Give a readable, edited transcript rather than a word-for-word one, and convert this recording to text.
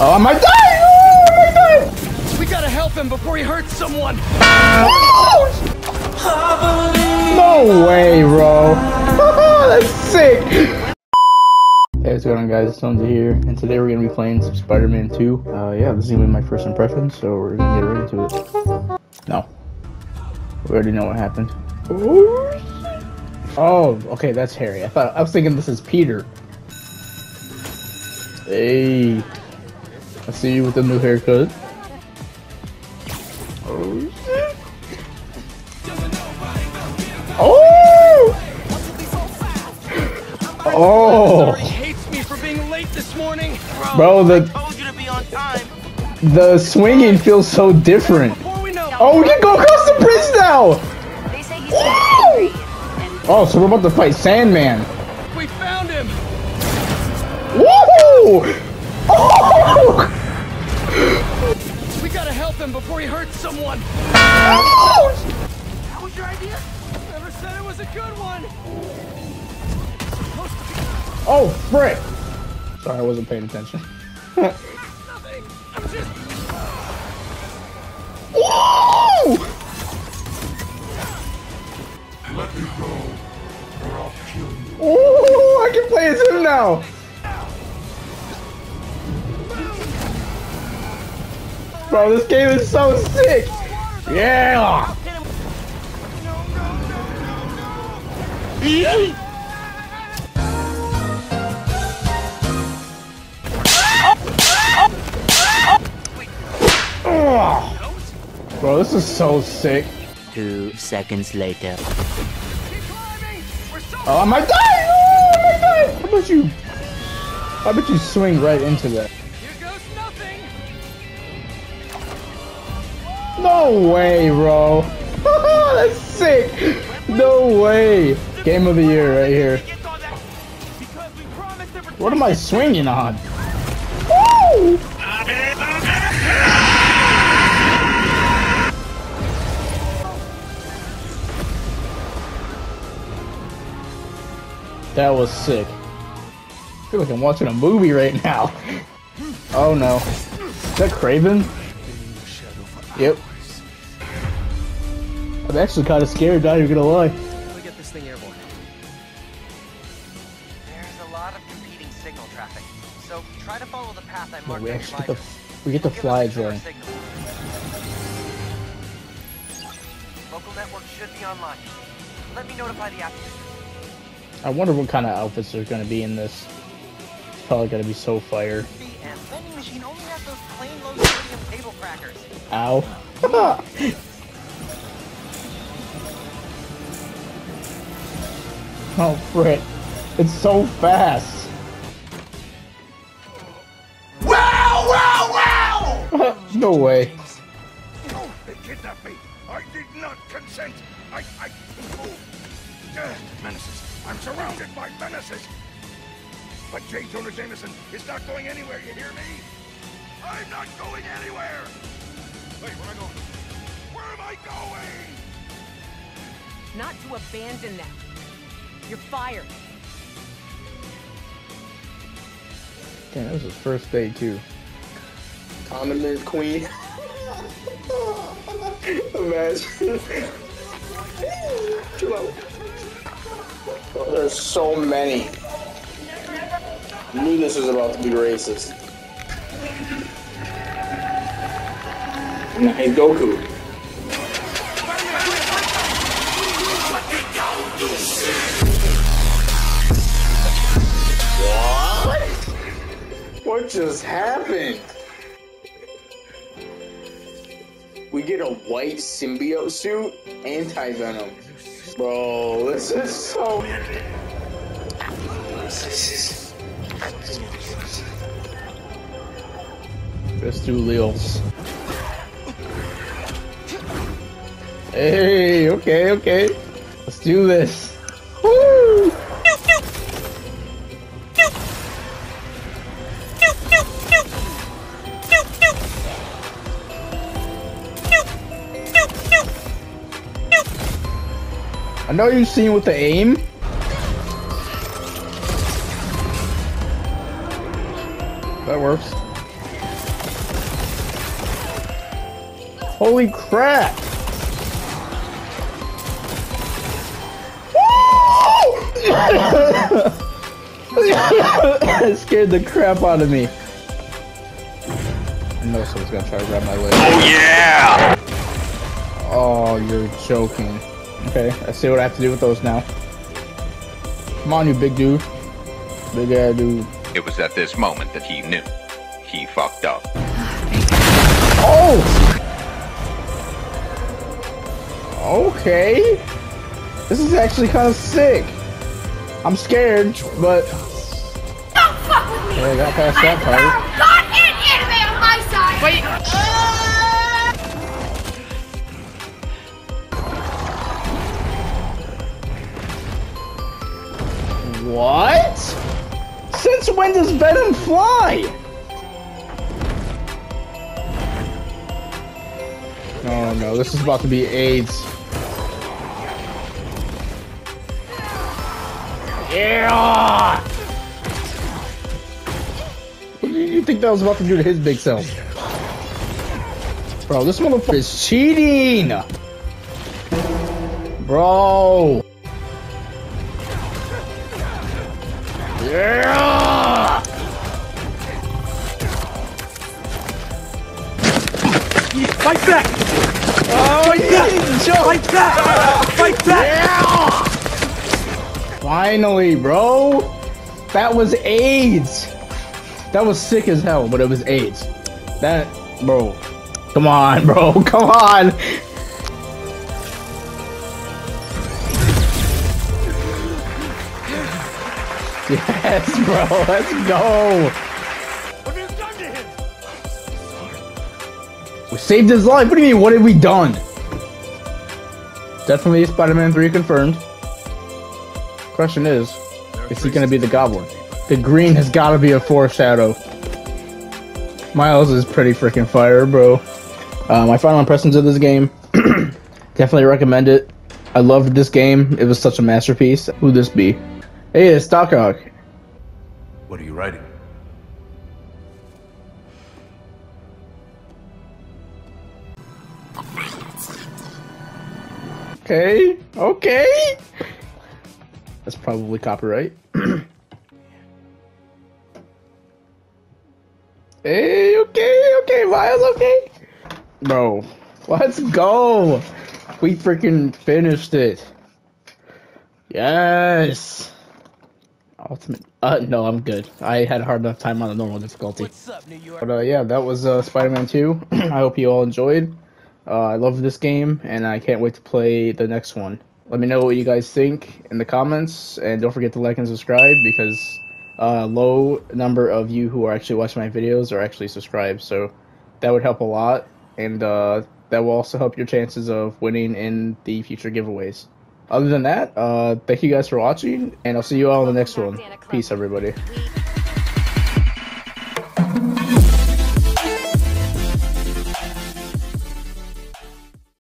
Oh, I might die! Oh, I might die! We gotta help him before he hurts someone. No way, bro. That's sick. Hey, what's going on, guys? It's Tonxea here, and today we're gonna be playing some Spider-Man 2. Yeah, this is gonna be my first impression, so we're gonna get right into it. No, we already know what happened. Oh, okay, that's Harry. I was thinking this is Peter. Hey, I see you with the new haircut. Oh shit! Oh! Oh! Bro, the swinging feels so different. Oh, we can go across the bridge now! They say he's oh, so we're about to fight Sandman. We found him. Woohoo! Oh! We gotta help him before he hurts someone. Oh! That was your idea? Never said it was a good one. Oh, frick! Sorry, I wasn't paying attention. Nothing. I'm just... Whoa! Let me go, or I'll kill you. Oh, I can play as him now. Bro, this game is so sick. Yeah. No. Bro, this is so sick. 2 seconds later. Oh, I might die! Oh, I might die! I bet you swing right into that. Here goes nothing. No way, bro. That's sick. No way. Game of the year right here. What am I swinging on? Woo! That was sick. I feel like I'm watching a movie right now. Oh no. Is that Kraven? Yep. I'm actually kind of scared, not even gonna lie. Look at this thing airborne. There's a lot of competing signal traffic, so try to follow the path I marked. We get the flies there. Local network should be online. Let me notify the app. I wonder what kind of outfits there's gonna be in this. It's probably gonna be so fire. Ow. Oh frick. It's so fast. Wow! No way. No, they kidnapped me. I did not consent. Menaces. I'm surrounded by menaces. But J. Jonah Jameson is not going anywhere, you hear me? I'm not going anywhere! Wait, where am I going? Where am I going? Not to abandon them. You're fired. Damn, that was his first day, too. Condiment queen. Imagine. Oh, there's so many. I knew this was about to be racist. Hey, Goku. What? What just happened? We get a white symbiote suit, anti-venom. Bro, this is so... Let's do Leals. Hey, okay, okay. Let's do this. Woo! I know you've seen with the aim. That works. Holy crap! That scared the crap out of me. I know someone's gonna try to grab my leg. Oh yeah! Oh, you're joking. Okay, I see what I have to do with those now. Come on, you big dude. Big ass dude. It was at this moment that he knew. He fucked up. Oh! Okay. This is actually kind of sick. I'm scared, but... Don't fuck with me! I got past that part. God and anime on my side! Wait! What? Since when does Venom fly? Oh no, this is about to be AIDS. Yeah! What do you think that was about to do to his big self? Bro, this motherfucker is cheating! Bro! Yeah! Fight back! Oh, fight back! Fight back! Fight back! Yeah! Finally, bro! That was AIDS! That was sick as hell, but it was AIDS. That, bro. Come on, bro. Come on! Yes, bro. Let's go! What have you done to him? We saved his life. What do you mean, what have we done? Definitely Spider-Man 3 confirmed. Question is he gonna be the Goblin? The green has gotta be a foreshadow. Miles is pretty freaking fire, bro. My final impressions of this game, definitely recommend it. I loved this game, it was such a masterpiece. Who'd this be? Hey, it's Doc Ock. What are you writing? Okay, okay. That's probably copyright. Hey, okay, okay, Miles, okay. Bro, let's go. We freaking finished it. Yes. Ultimate. No, I'm good. I had a hard enough time on the normal difficulty. What's up, New York? But yeah, that was Spider-Man 2. I hope you all enjoyed. I love this game, and I can't wait to play the next one. Let me know what you guys think in the comments, and don't forget to like and subscribe, because a low number of you who are actually watching my videos are actually subscribed, so that would help a lot, and that will also help your chances of winning in the future giveaways. Other than that, thank you guys for watching, and I'll see you all in the next one. Peace, everybody.